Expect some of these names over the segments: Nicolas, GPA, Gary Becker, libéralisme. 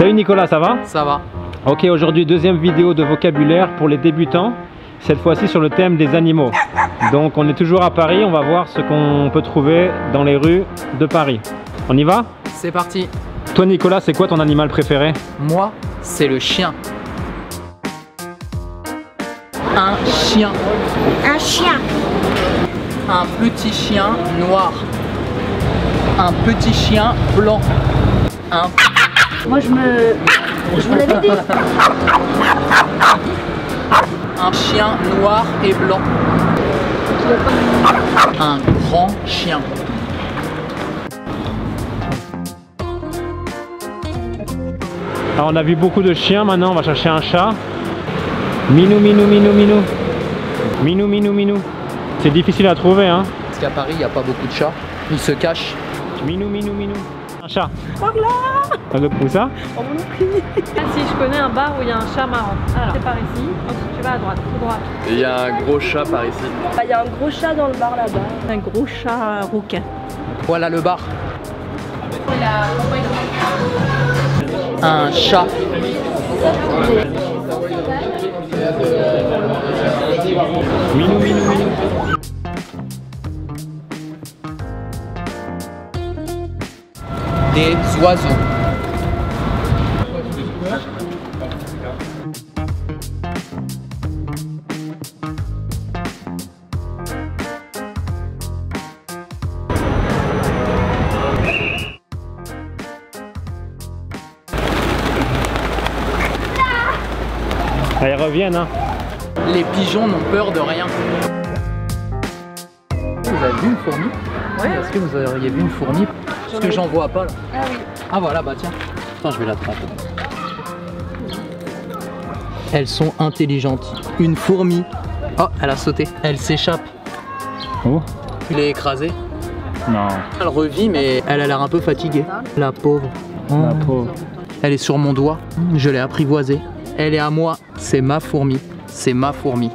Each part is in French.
Salut Nicolas, ça va? Ça va. Ok, aujourd'hui deuxième vidéo de vocabulaire pour les débutants, cette fois-ci sur le thème des animaux. Donc on est toujours à Paris, on va voir ce qu'on peut trouver dans les rues de Paris. On y va? C'est parti. Toi Nicolas, c'est quoi ton animal préféré? Moi, c'est le chien. Un chien. Un chien. Un petit chien noir. Un petit chien blanc. Un... Moi je vous l'avais dit. Un chien noir et blanc. Un grand chien. Alors on a vu beaucoup de chiens, maintenant on va chercher un chat. Minou, minou, minou, minou. Minou, minou, minou. C'est difficile à trouver, hein. Parce qu'à Paris, il n'y a pas beaucoup de chats. Ils se cachent. Minou, minou, minou. Un chat. Où ça? On m'en oublie. Ah si, je connais un bar où il y a un chat marrant. Alors, c'est par ici. Ensuite, tu vas à droite, tout droit. Et il y a un gros chat par ici. Bah, il y a un gros chat dans le bar là-bas. Un gros chat rouquin. Voilà le bar. Un chat. Minou, minou, minou. Des oiseaux. Elles reviennent, hein. Les pigeons n'ont peur de rien. Vous avez vu une fourmi? Ouais. Est-ce que vous auriez vu une fourmi? Parce que j'en vois pas là. Ah oui. Ah voilà, bah tiens. Attends, je vais l'attraper. Elles sont intelligentes. Une fourmi. Oh, elle a sauté. Elle s'échappe. Oh. Tu l'as écrasée? Non. Elle revit, mais elle a l'air un peu fatiguée. La pauvre. Oh. La pauvre. Elle est sur mon doigt. Je l'ai apprivoisée. Elle est à moi. C'est ma fourmi. C'est ma fourmi.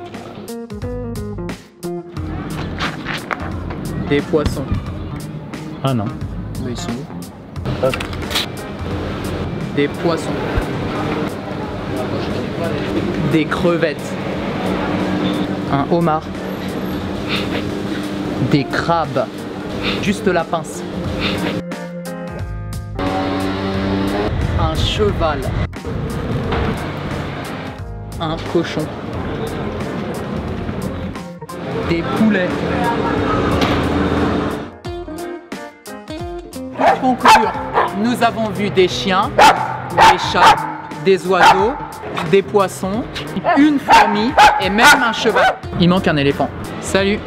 Des poissons. Ah non. Mais ils sont où? Hop. Des poissons. Des crevettes. Un homard. Des crabes. Juste la pince. Un cheval. Un cochon. Des poulets. Pour conclure, nous avons vu des chiens, des chats, des oiseaux, des poissons, une fourmi et même un cheval. Il manque un éléphant. Salut!